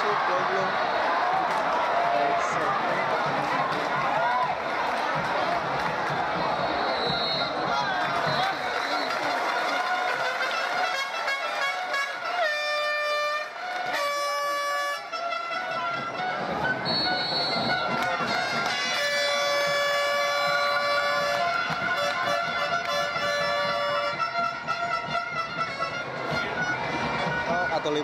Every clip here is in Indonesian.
Persib Bandung atau 5-0.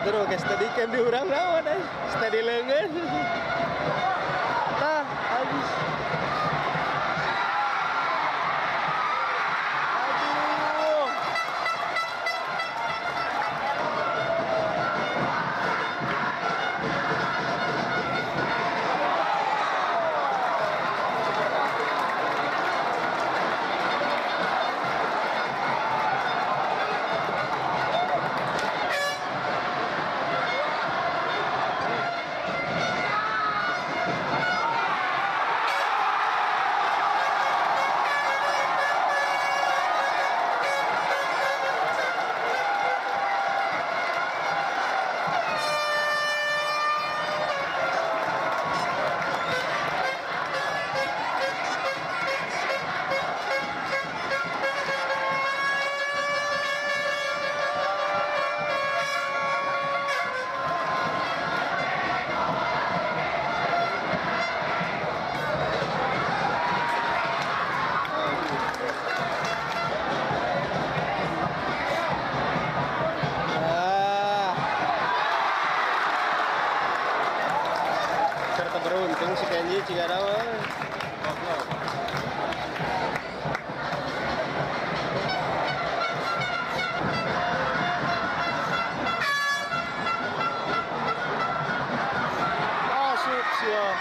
Terus ke steady cam diurang lawan eh. Steady lengan. Tah, habis. Aduh. Beruntung si Kenji Cigarama. Masuk siap.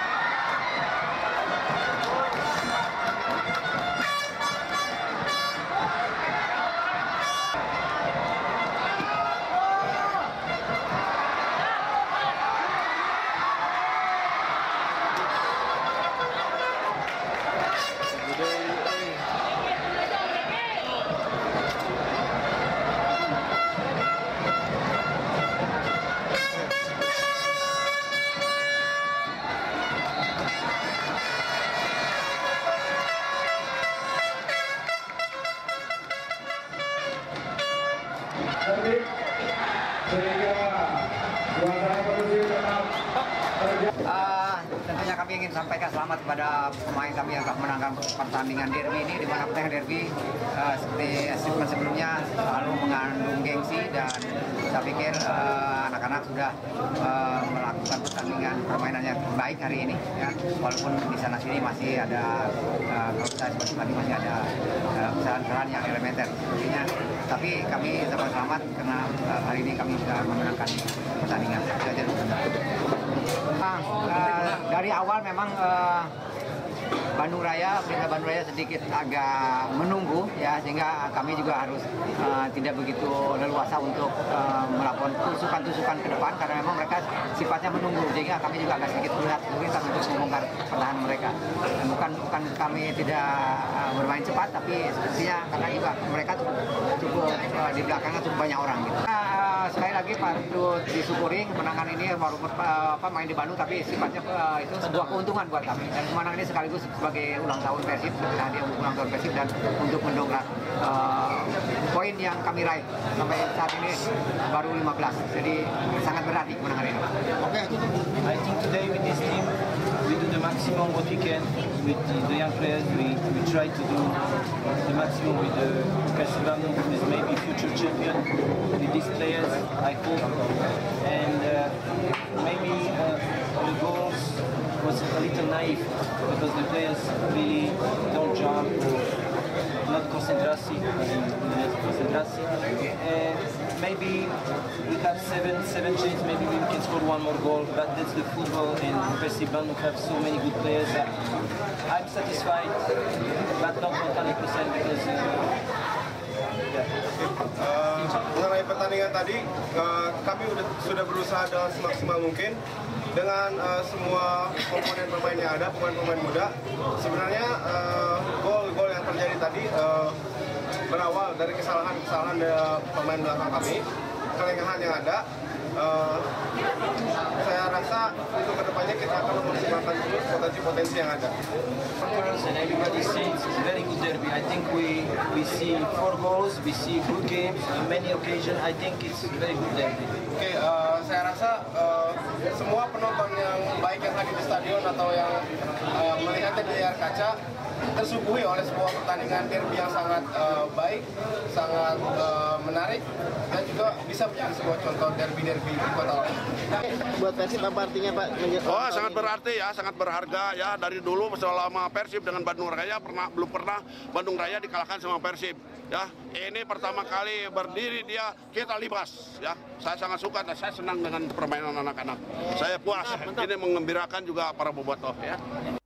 Tentunya kami ingin sampaikan selamat kepada pemain kami yang telah menangkan pertandingan derby ini, di mana pertandingan derby seperti statement sebelumnya selalu mengandung gengsi, dan saya pikir anak-anak sudah melakukan pertandingan permainan yang baik hari ini ya. Walaupun di sana sini masih ada kalau saya seperti tadi masih ada kesalahan-kesalahan yang elementer sepertinya, tapi kami ucapkan selamat karena hari ini kami sudah memenangkan pertandingan. Dari awal memang Bandung Raya, Pelita Bandung Raya sedikit agak menunggu ya, sehingga kami juga harus tidak begitu leluasa untuk melakukan tusukan-tusukan ke depan, karena memang mereka sifatnya menunggu, sehingga kami juga agak sedikit kesulitan untuk membongkar pertahanan mereka. Bukan kami tidak bermain cepat, tapi sepertinya karena juga mereka cukup di belakangnya cukup banyak orang gitu. Sekali lagi patut disyukuri kemenangan ini, walaupun main di Bandung, tapi sifatnya itu sebuah keuntungan buat kami, dan kemenangan ini sekaligus sebagai ulang tahun Persib, hadiah ulang tahun Persib, dan untuk mendongkrak poin yang kami raih sampai saat ini baru 15, jadi sangat berat nih kemenangan ini. Okay, I think today with this team we do the maximum what we can with the young players. We try to do the maximum with the Persib Bandung, who is maybe future champion. With these players, I hope, and maybe the goals was a little naive because the players really don't jump or not concentrate. Maybe we have seven chances, maybe we can score one more goal, but that's the football, and Persib Bandung have so many good players. I'm satisfied, but not 100% because... yeah. pertandingan tadi kami sudah berusaha dalam semaksimal mungkin dengan semua komponen pemain yang ada, pemain-pemain muda. Sebenarnya gol-gol yang terjadi tadi berawal dari kesalahan-kesalahan pemain belakang kami, kelengahan yang ada. Saya rasa untuk kedepannya kita akan mempersiapkan terus potensi-potensi yang ada. And everybody says it's very good derby. I think we see 4 goals, we see good games on many occasions. I think it's very good derby. Okay, saya rasa semua penonton yang baik yang hadir di stadion atau yang melihatnya di layar kaca tersuguhi oleh sebuah pertandingan derby yang sangat baik, sangat menarik, dan juga bisa menjadi sebuah contoh derby-derby di kota Bandung. Buat Persib apa artinya Pak? Oh, sangat berarti ya, sangat berharga ya. Dari dulu selama Persib dengan Bandung Raya belum pernah Bandung Raya dikalahkan sama Persib ya. Ini pertama kali berdiri dia, kita libas ya. Saya sangat suka dan saya senang dengan permainan anak-anak. Saya puas. Mantap. Ini mengembirakan juga para bobotoh ya.